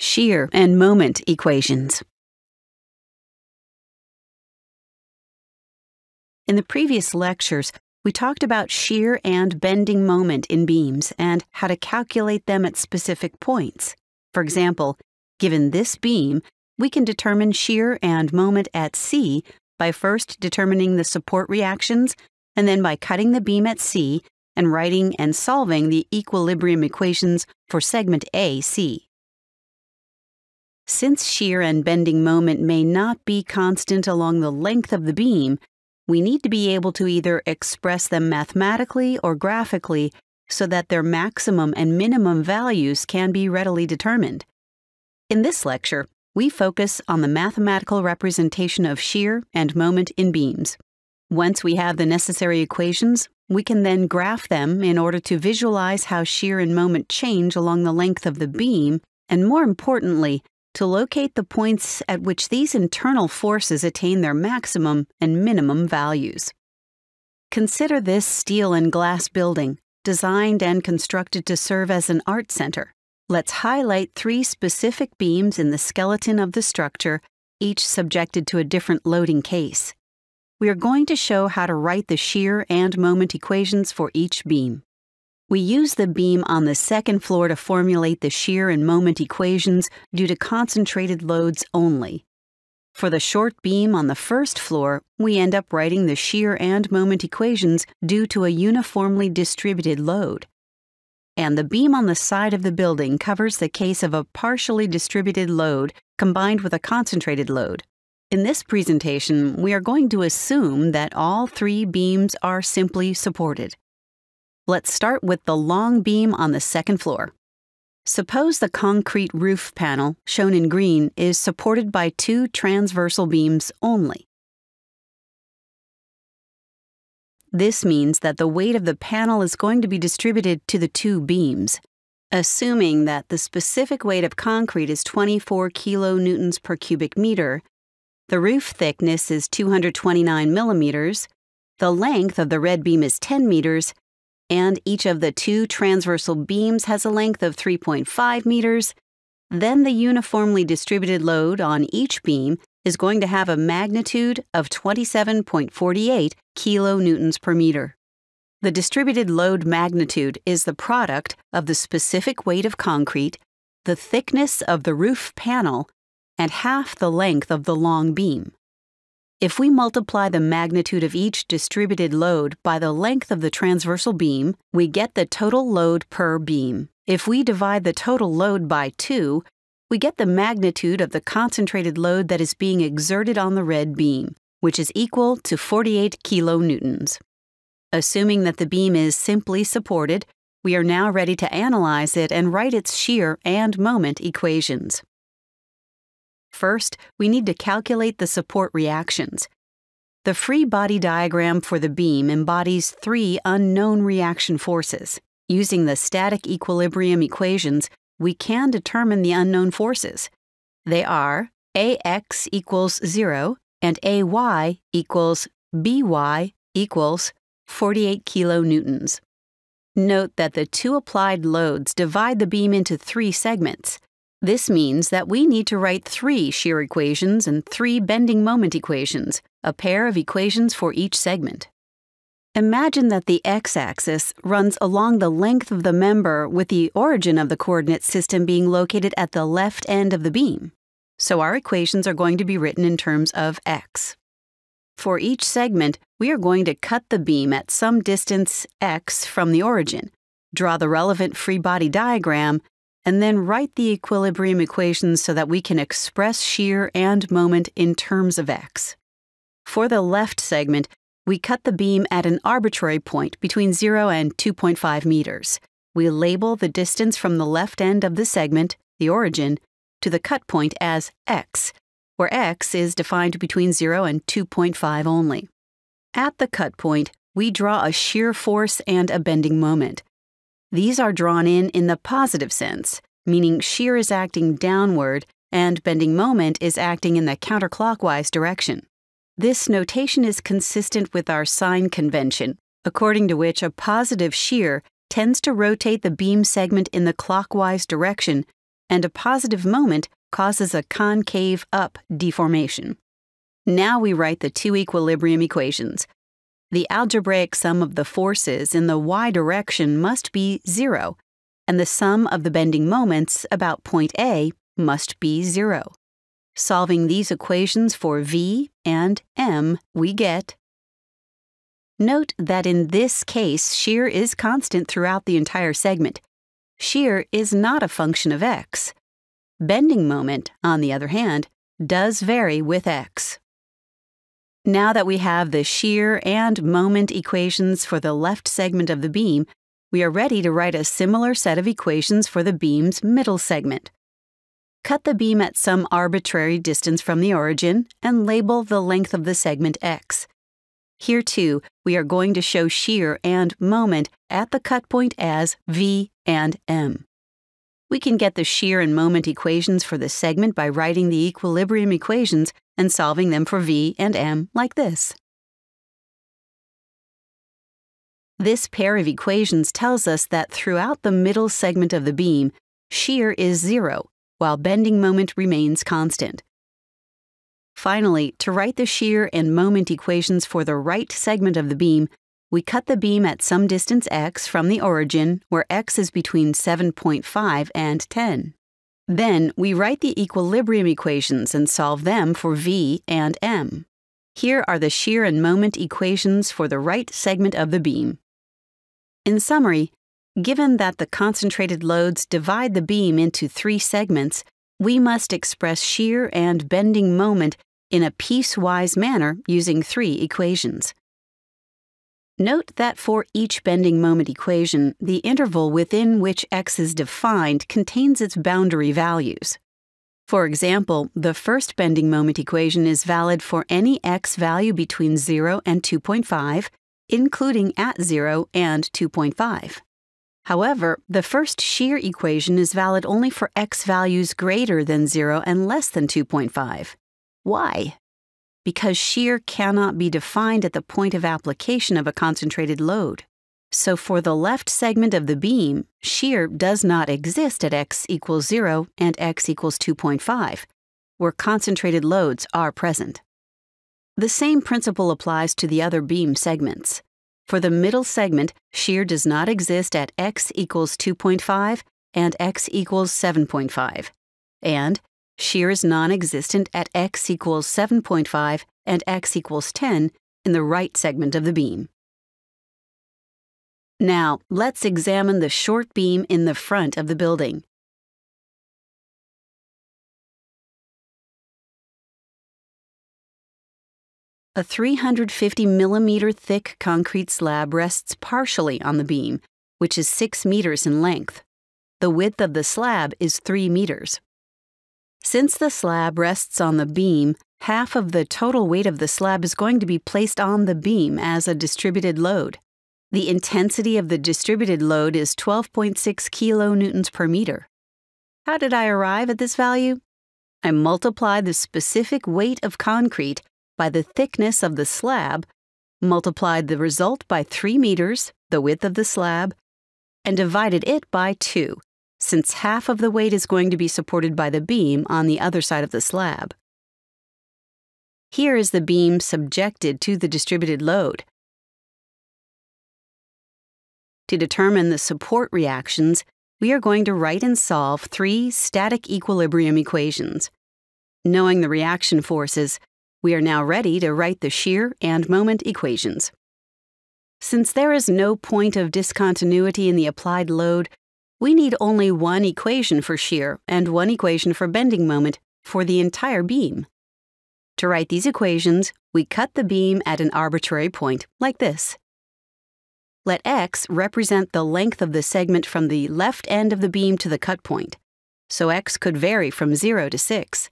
shear, and moment equations. In the previous lectures, we talked about shear and bending moment in beams and how to calculate them at specific points. For example, given this beam, we can determine shear and moment at C by first determining the support reactions and then by cutting the beam at C and writing and solving the equilibrium equations for segment AC. Since shear and bending moment may not be constant along the length of the beam, we need to be able to either express them mathematically or graphically so that their maximum and minimum values can be readily determined. In this lecture, we focus on the mathematical representation of shear and moment in beams. Once we have the necessary equations, we can then graph them in order to visualize how shear and moment change along the length of the beam, and more importantly, to locate the points at which these internal forces attain their maximum and minimum values. Consider this steel and glass building, designed and constructed to serve as an art center. Let's highlight three specific beams in the skeleton of the structure, each subjected to a different loading case. We are going to show how to write the shear and moment equations for each beam. We use the beam on the second floor to formulate the shear and moment equations due to concentrated loads only. For the short beam on the first floor, we end up writing the shear and moment equations due to a uniformly distributed load. And the beam on the side of the building covers the case of a partially distributed load combined with a concentrated load. In this presentation, we are going to assume that all three beams are simply supported. Let's start with the long beam on the second floor. Suppose the concrete roof panel, shown in green, is supported by two transversal beams only. This means that the weight of the panel is going to be distributed to the two beams. Assuming that the specific weight of concrete is 24 kilonewtons per cubic meter, the roof thickness is 229 millimeters, the length of the red beam is 10 meters, and each of the two transversal beams has a length of 3.5 meters, then the uniformly distributed load on each beam is going to have a magnitude of 27.48 kilonewtons per meter. The distributed load magnitude is the product of the specific weight of concrete, the thickness of the roof panel, and half the length of the long beam. If we multiply the magnitude of each distributed load by the length of the transversal beam, we get the total load per beam. If we divide the total load by 2, we get the magnitude of the concentrated load that is being exerted on the red beam, which is equal to 48 kilonewtons. Assuming that the beam is simply supported, we are now ready to analyze it and write its shear and moment equations. First, we need to calculate the support reactions. The free body diagram for the beam embodies three unknown reaction forces. Using the static equilibrium equations, we can determine the unknown forces. They are AX equals 0 and AY equals BY equals 48 kilonewtons. Note that the two applied loads divide the beam into three segments. This means that we need to write three shear equations and three bending moment equations, a pair of equations for each segment. Imagine that the x-axis runs along the length of the member with the origin of the coordinate system being located at the left end of the beam. So our equations are going to be written in terms of x. For each segment, we are going to cut the beam at some distance x from the origin, draw the relevant free body diagram, and then write the equilibrium equations so that we can express shear and moment in terms of x. For the left segment, we cut the beam at an arbitrary point between 0 and 2.5 meters. We label the distance from the left end of the segment, the origin, to the cut point as x, where x is defined between 0 and 2.5 only. At the cut point, we draw a shear force and a bending moment. These are drawn in the positive sense, meaning shear is acting downward and bending moment is acting in the counterclockwise direction. This notation is consistent with our sign convention, according to which a positive shear tends to rotate the beam segment in the clockwise direction, and a positive moment causes a concave up deformation. Now we write the two equilibrium equations. The algebraic sum of the forces in the y direction must be 0, and the sum of the bending moments about point A must be 0. Solving these equations for V and M, we get. Note that in this case, shear is constant throughout the entire segment. Shear is not a function of x. Bending moment, on the other hand, does vary with x. Now that we have the shear and moment equations for the left segment of the beam, we are ready to write a similar set of equations for the beam's middle segment. Cut the beam at some arbitrary distance from the origin and label the length of the segment x. Here too, we are going to show shear and moment at the cut point as V and M. We can get the shear and moment equations for the segment by writing the equilibrium equations and solving them for V and M like this. This pair of equations tells us that throughout the middle segment of the beam, shear is 0, while bending moment remains constant. Finally, to write the shear and moment equations for the right segment of the beam, we cut the beam at some distance x from the origin, where x is between 7.5 and 10. Then, we write the equilibrium equations and solve them for V and M. Here are the shear and moment equations for the right segment of the beam. In summary, given that the concentrated loads divide the beam into three segments, we must express shear and bending moment in a piecewise manner using three equations. Note that for each bending moment equation, the interval within which x is defined contains its boundary values. For example, the first bending moment equation is valid for any x value between 0 and 2.5, including at 0 and 2.5. However, the first shear equation is valid only for x values greater than 0 and less than 2.5. Why? Because shear cannot be defined at the point of application of a concentrated load. So for the left segment of the beam, shear does not exist at x equals 0 and x equals 2.5, where concentrated loads are present. The same principle applies to the other beam segments. For the middle segment, shear does not exist at x equals 2.5 and x equals 7.5, and shear is non-existent at x equals 7.5 and x equals 10 in the right segment of the beam. Now, let's examine the short beam in the front of the building. A 350 millimeter thick concrete slab rests partially on the beam, which is 6 meters in length. The width of the slab is 3 meters. Since the slab rests on the beam, half of the total weight of the slab is going to be placed on the beam as a distributed load. The intensity of the distributed load is 12.6 kilonewtons per meter. How did I arrive at this value? I multiplied the specific weight of concrete by the thickness of the slab, multiplied the result by 3 meters, the width of the slab, and divided it by 2. Since half of the weight is going to be supported by the beam on the other side of the slab. Here is the beam subjected to the distributed load. To determine the support reactions, we are going to write and solve three static equilibrium equations. Knowing the reaction forces, we are now ready to write the shear and moment equations. Since there is no point of discontinuity in the applied load, we need only one equation for shear and one equation for bending moment for the entire beam. To write these equations, we cut the beam at an arbitrary point, like this. Let x represent the length of the segment from the left end of the beam to the cut point, so x could vary from 0 to 6.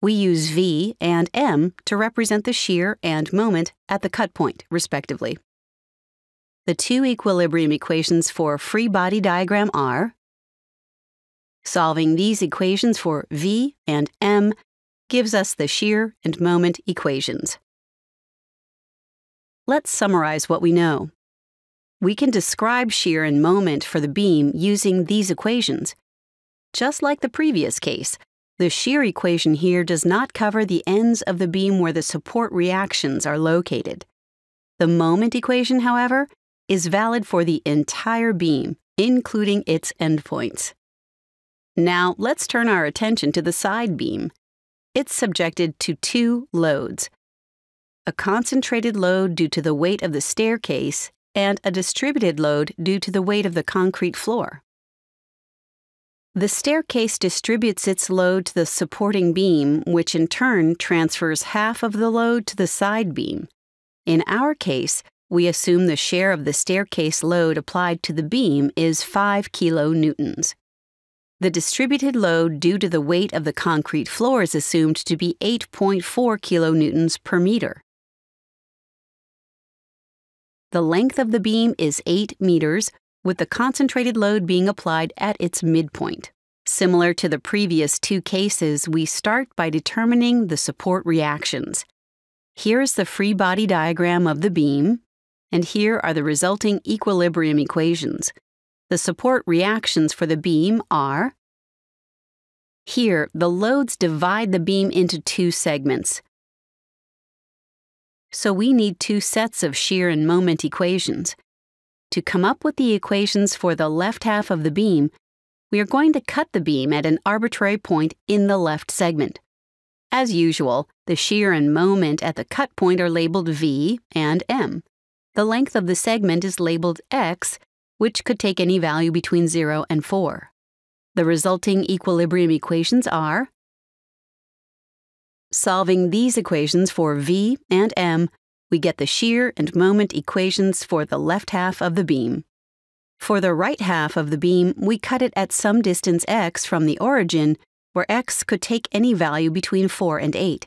We use V and M to represent the shear and moment at the cut point, respectively. The two equilibrium equations for free body diagram are. Solving these equations for V and M gives us the shear and moment equations. Let's summarize what we know. We can describe shear and moment for the beam using these equations. Just like the previous case, the shear equation here does not cover the ends of the beam where the support reactions are located. The moment equation, however, is valid for the entire beam, including its endpoints. Now, let's turn our attention to the side beam. It's subjected to two loads: a concentrated load due to the weight of the staircase and a distributed load due to the weight of the concrete floor. The staircase distributes its load to the supporting beam, which in turn transfers half of the load to the side beam. In our case, we assume the share of the staircase load applied to the beam is 5 kilonewtons. The distributed load due to the weight of the concrete floor is assumed to be 8.4 kilonewtons per meter. The length of the beam is 8 meters, with the concentrated load being applied at its midpoint. Similar to the previous two cases, we start by determining the support reactions. Here is the free body diagram of the beam, and here are the resulting equilibrium equations. The support reactions for the beam are: here, the loads divide the beam into two segments, so we need two sets of shear and moment equations. To come up with the equations for the left half of the beam, we are going to cut the beam at an arbitrary point in the left segment. As usual, the shear and moment at the cut point are labeled V and M. The length of the segment is labeled X, which could take any value between 0 and 4. The resulting equilibrium equations are: solving these equations for V and M, we get the shear and moment equations for the left half of the beam. For the right half of the beam, we cut it at some distance x from the origin, where x could take any value between 4 and 8.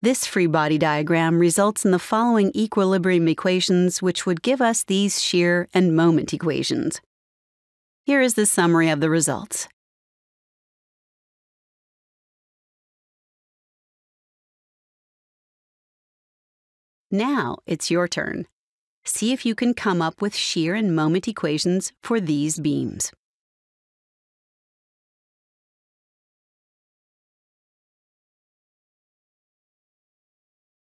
This free body diagram results in the following equilibrium equations, which would give us these shear and moment equations. Here is the summary of the results. Now it's your turn. See if you can come up with shear and moment equations for these beams.